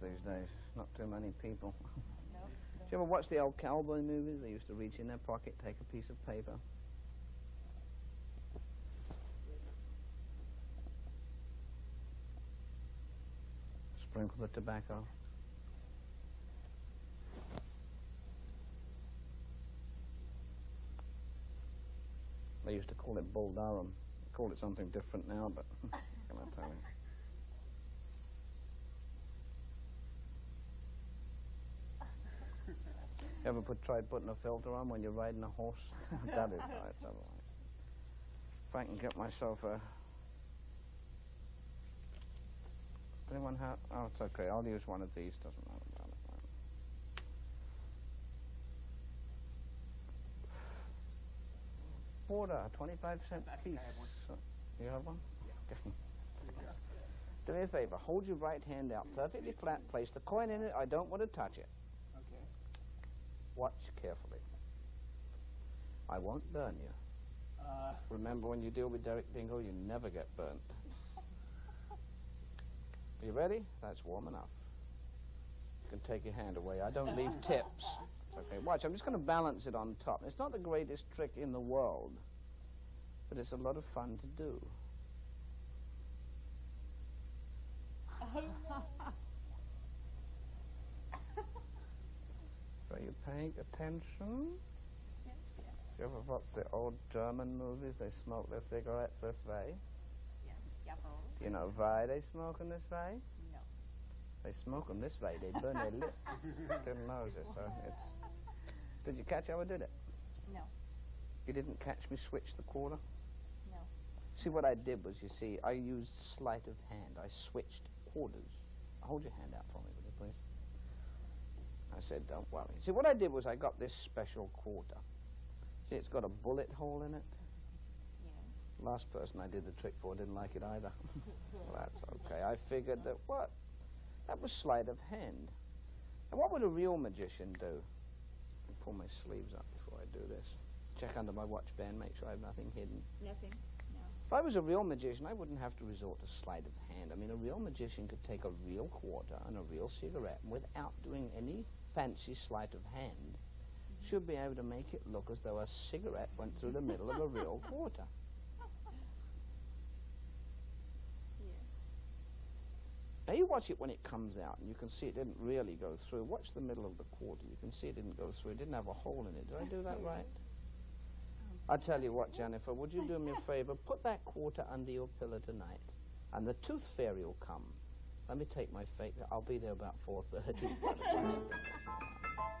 books these days. Not too many people. No, no. Do you ever watch the old cowboy movies? They used to reach in their pocket, take a piece of paper. Sprinkle the tobacco. They used to call it Bull Durham. They call it something different now, but can I tell you? You ever try putting a filter on when you're riding a horse? That is right, that's all right. If I can get myself a... Anyone have... Oh, it's okay, I'll use one of these, doesn't matter about it. Water, 25-cent piece. You have one? Yeah. Okay. Do me a favor, hold your right hand out perfectly flat, place the coin in it, I don't want to touch it. Okay. Watch carefully. I won't burn you. Remember, when you deal with Derek Dingle, you never get burnt. Are you ready? That's warm enough. You can take your hand away. I don't leave tips. It's okay. Watch, I'm just going to balance it on top. It's not the greatest trick in the world, but it's a lot of fun to do. Are you paying attention? Yes, yes. Do you ever watch the old German movies? They smoke their cigarettes this way. Yes, yep. Do you know why they smoke them this way? No. They smoke them this way. They burn their lips, their noses. So it's. Did you catch how I did it? No. You didn't catch me switch the quarter? No. See, what I did was, you see, I used sleight of hand. I switched quarters. Hold your hand out for me, would you please? I said, don't worry. See, what I did was I got this special quarter. See, it's got a bullet hole in it. Yes. Last person I did the trick for didn't like it either. Well, that's okay. I figured that what? That was sleight of hand. And what would a real magician do? I'll pull my sleeves up before I do this. Check under my watch band, make sure I have nothing hidden. Nothing, no. If I was a real magician, I wouldn't have to resort to sleight of hand. I mean, a real magician could take a real quarter and a real cigarette without doing any fancy sleight of hand, should be able to make it look as though a cigarette went through the middle of a real quarter. Yes. Now you watch it when it comes out, and you can see it didn't really go through. Watch the middle of the quarter. You can see it didn't go through. It didn't have a hole in it. Did I do that right? I tell you what, Jennifer, would you do me a favor? Put that quarter under your pillow tonight, and the tooth fairy will come. Let me take my fake. I'll be there about 4:30.